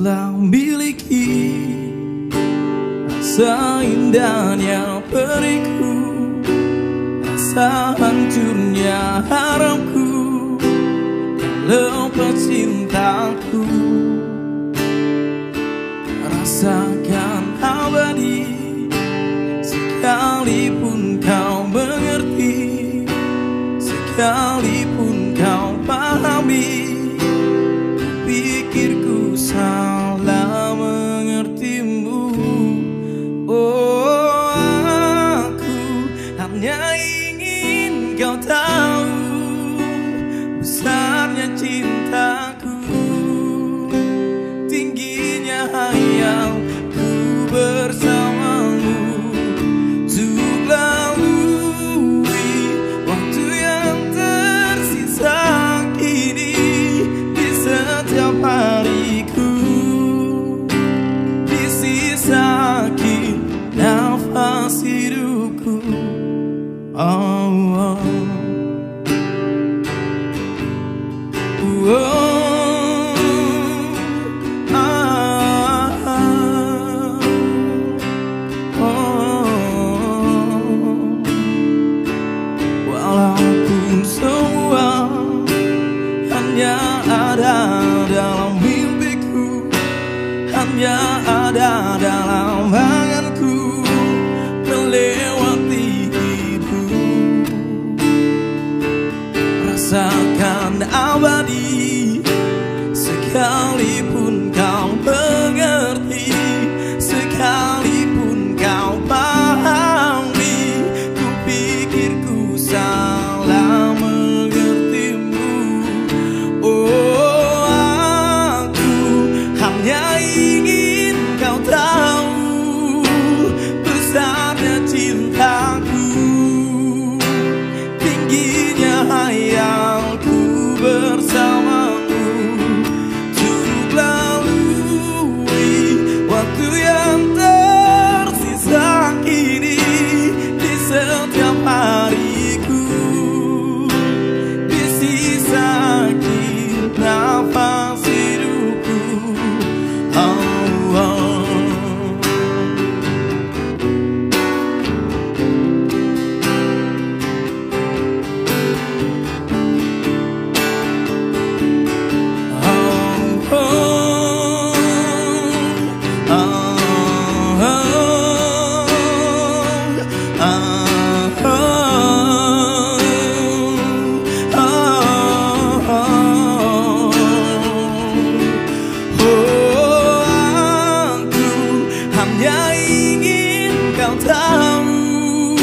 Telah miliki rasa indahnya periku, rasa hancurnya harapku kalau percintaku. Rasakan abadi sekalipun kau mengerti, sekalipun kau pahami. Pikirku salah mengertimu. Oh, aku hanya ingin kau tahu besarnya cintaku, tingginya hayalku bersamamu. Untuk lalui waktu yang tersisa kini di setiap hariku, di sisa nafas hidupku. Oh, oh, oh. Walaupun semua hanya ada dalam mimpiku, hanya ada dalam bayanganku, melewati hidup. Rasakan abadi sekalipun kau mengerti, sekalipun kau pahami. Ku pikir ku salah mengertimu. Oh, hayalku bersamamu. Untuk lalui waktu yang tersisa kini di setiap hariku, di sisa nafas hidupku. Oh, oh. Tahu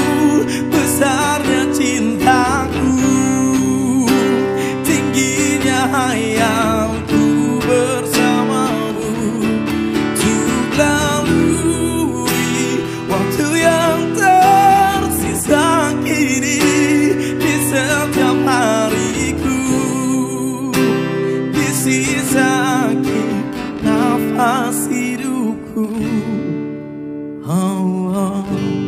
besarnya cintaku, tingginya hayalku bersamamu. Untuk lalui waktu yang tersisa kini di setiap hariku, di sisa nafas hidupku. Oh, oh.